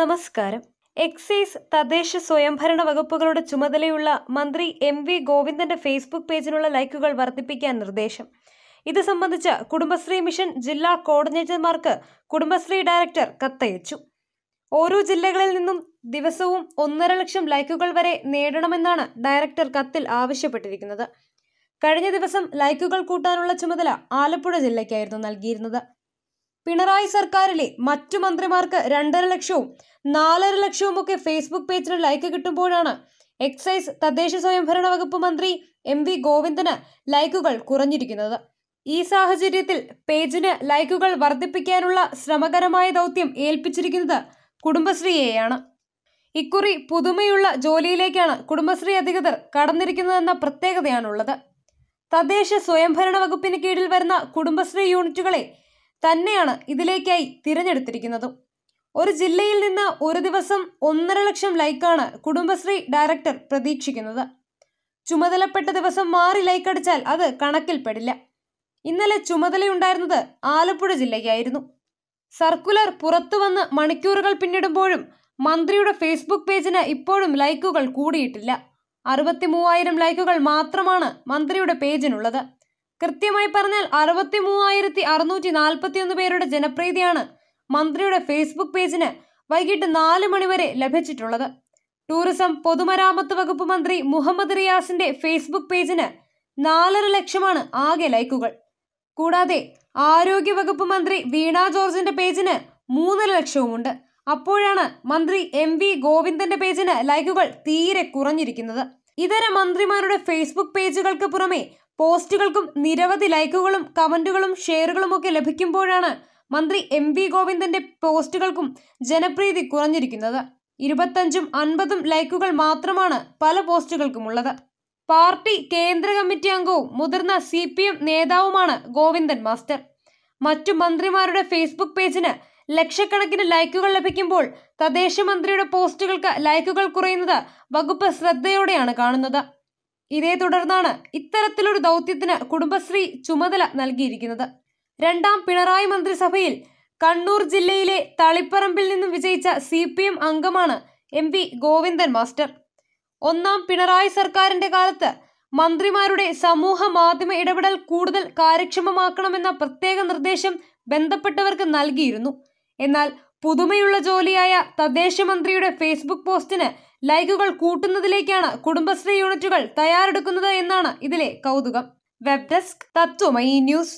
നമസ്കാരം. എക്സൈസ് തദ്ദേശ സ്വയംഭരണ വകുപ്പുകളുടെ ചുമതലയുള്ള മന്ത്രി MV ഗോവിന്ദന്റെ ഫേസ്ബുക്ക് പേജിനുള്ള ലൈക്കുകൾ വർദ്ധിപ്പിക്കാൻ നിർദ്ദേശം. ഇത് സംബന്ധിച്ച് കുടുംബശ്രീ മിഷൻ ജില്ലാ കോർഡിനേറ്റർമാർക്ക് കുടുംബശ്രീ ഡയറക്ടർ കത്തയച്ചു. ഓരോ ജില്ലകളിൽ നിന്നും ദിവസവും 1.5 ലക്ഷം ലൈക്കുകൾ വരെ നേടണമെന്നാണ് ഡയറക്ടർ കത്തിൽ ആവശ്യപ്പെട്ടിരിക്കുന്നത്. കഴിഞ്ഞ ദിവസം ലൈക്കുകൾ കൂട്ടാനുള്ള ചുമതല ആലപ്പുഴ ജില്ലയ്ക്കായിരുന്നു നൽകിയിരുന്നത്. പിണറായി സർക്കാരിലെ മറ്റു മന്ത്രിമാർക്ക് 2.5 ലക്ഷവും 4.5 ലക്ഷവും ഒക്കെ ഫേസ്ബുക്ക് പേജിന് ലൈക്ക് കിട്ടുമ്പോഴാണ് എക്സൈസ് തദ്ദേശ സ്വയംഭരണ വകുപ്പ് മന്ത്രി MV ഗോവിന്ദന് ലൈക്കുകൾ കുറഞ്ഞിരിക്കുന്നത്. ഈ സാഹചര്യത്തിൽ പേജിന് ലൈക്കുകൾ വർദ്ധിപ്പിക്കാനുള്ള ശ്രമകരമായ ദൗത്യം ഏൽപ്പിച്ചിരിക്കുന്നത് കുടുംബശ്രീയെയാണ്. ഇക്കുറി പുതുമയുള്ള ജോലിയിലേക്കാണ് കുടുംബശ്രീ അധികൃതർ കടന്നിരിക്കുന്നതെന്ന പ്രത്യേകതയാണുള്ളത്. തദ്ദേശ സ്വയംഭരണ വകുപ്പിന് കീഴിൽ വരുന്ന കുടുംബശ്രീ യൂണിറ്റുകളെ തന്നെയാണ് ഇതിലേക്കായി തിരഞ്ഞെടുത്തിരിക്കുന്നത്. ഒരു ജില്ലയിൽ നിന്ന് ഒരു ദിവസം 1.5 ലക്ഷം ലൈക്കാണ് കുടുംബശ്രീ ഡയറക്ടർ പ്രതീക്ഷിക്കുന്നത്. ചുമതലപ്പെട്ട ദിവസം മാറി ലൈക്ക് അടിച്ചാൽ അത് കണക്കിൽപ്പെടില്ല. ഇന്നലെ ചുമതലയുണ്ടായിരുന്നത് ആലപ്പുഴ ജില്ലയ്ക്കായിരുന്നു. സർക്കുലർ പുറത്തുവന്ന് മണിക്കൂറുകൾ പിന്നിടുമ്പോഴും മന്ത്രിയുടെ ഫേസ്ബുക്ക് പേജിന് ഇപ്പോഴും ലൈക്കുകൾ കൂടിയിട്ടില്ല. 63,000 ലൈക്കുകൾ മാത്രമാണ് മന്ത്രിയുടെ പേജിനുള്ളത്. കൃത്യമായി പറഞ്ഞാൽ 63,641 പേരുടെ ജനപ്രീതിയാണ് മന്ത്രിയുടെ ഫേസ്ബുക്ക് പേജിന് വൈകിട്ട് 4 മണി വരെ ലഭിച്ചിട്ടുള്ളത്. ടൂറിസം പൊതുമരാമത്ത് വകുപ്പ് മന്ത്രി മുഹമ്മദ് റിയാസിന്റെ ഫേസ്ബുക്ക് പേജിന് 4.5 ലക്ഷമാണ് ആകെ ലൈക്കുകൾ. കൂടാതെ ആരോഗ്യ വകുപ്പ് മന്ത്രി വീണ ജോർജിന്റെ പേജിന് 3.5 ലക്ഷവുമുണ്ട്. അപ്പോഴാണ് മന്ത്രി MV ഗോവിന്ദന്റെ പേജിന് ലൈക്കുകൾ തീരെ കുറഞ്ഞിരിക്കുന്നത്. ഇതര മന്ത്രിമാരുടെ ഫേസ്ബുക്ക് പേജുകൾക്ക് പുറമെ പോസ്റ്റുകൾക്കും നിരവധി ലൈക്കുകളും കമന്റുകളും ഷെയറുകളും ഒക്കെ ലഭിക്കുമ്പോഴാണ് മന്ത്രി MV ഗോവിന്ദന്റെ പോസ്റ്റുകൾക്കും ജനപ്രീതി കുറഞ്ഞിരിക്കുന്നത്. 25-50 ലൈക്കുകൾ മാത്രമാണ് പല പോസ്റ്റുകൾക്കുമുള്ളത്. പാർട്ടി കേന്ദ്ര കമ്മിറ്റി അംഗവും മുതിർന്ന CPM നേതാവുമാണ് ഗോവിന്ദൻ മാസ്റ്റർ. മറ്റു മന്ത്രിമാരുടെ ഫേസ്ബുക്ക് പേജിന് ലക്ഷക്കണക്കിന് ലൈക്കുകൾ ലഭിക്കുമ്പോൾ തദ്ദേശ മന്ത്രിയുടെ പോസ്റ്റുകൾക്ക് ലൈക്കുകൾ കുറയുന്നത് വകുപ്പ് ശ്രദ്ധയോടെയാണ് കാണുന്നത്. ഇതേ തുടർന്നാണ് ഇത്തരത്തിലൊരു ദൗത്യത്തിന് കുടുംബശ്രീ ചുമതല നൽകിയിരിക്കുന്നത്. 2ാം പിണറായി മന്ത്രിസഭയിൽ കണ്ണൂർ ജില്ലയിലെ തളിപ്പറമ്പിൽ നിന്നും വിജയിച്ച CPM അംഗമാണ് MV ഗോവിന്ദൻ മാസ്റ്റർ. 1ാം പിണറായി സർക്കാരിന്റെ കാലത്ത് മന്ത്രിമാരുടെ സമൂഹ മാധ്യമ ഇടപെടൽ കൂടുതൽ കാര്യക്ഷമമാക്കണമെന്ന പ്രത്യേക നിർദ്ദേശം ബന്ധപ്പെട്ടവർക്ക് നൽകിയിരുന്നു. എന്നാൽ പുതുമയുള്ള ജോലിയായ തദ്ദേശ മന്ത്രിയുടെ ഫേസ്ബുക്ക് പോസ്റ്റിന് ലൈക്കുകൾ കൂട്ടുന്നതിലേക്കാണ് കുടുംബശ്രീ യൂണിറ്റുകൾ തയ്യാറെടുക്കുന്നത് എന്നാണ് ഇതിലെ കൗതുകം. Web desk Tatwamayi news.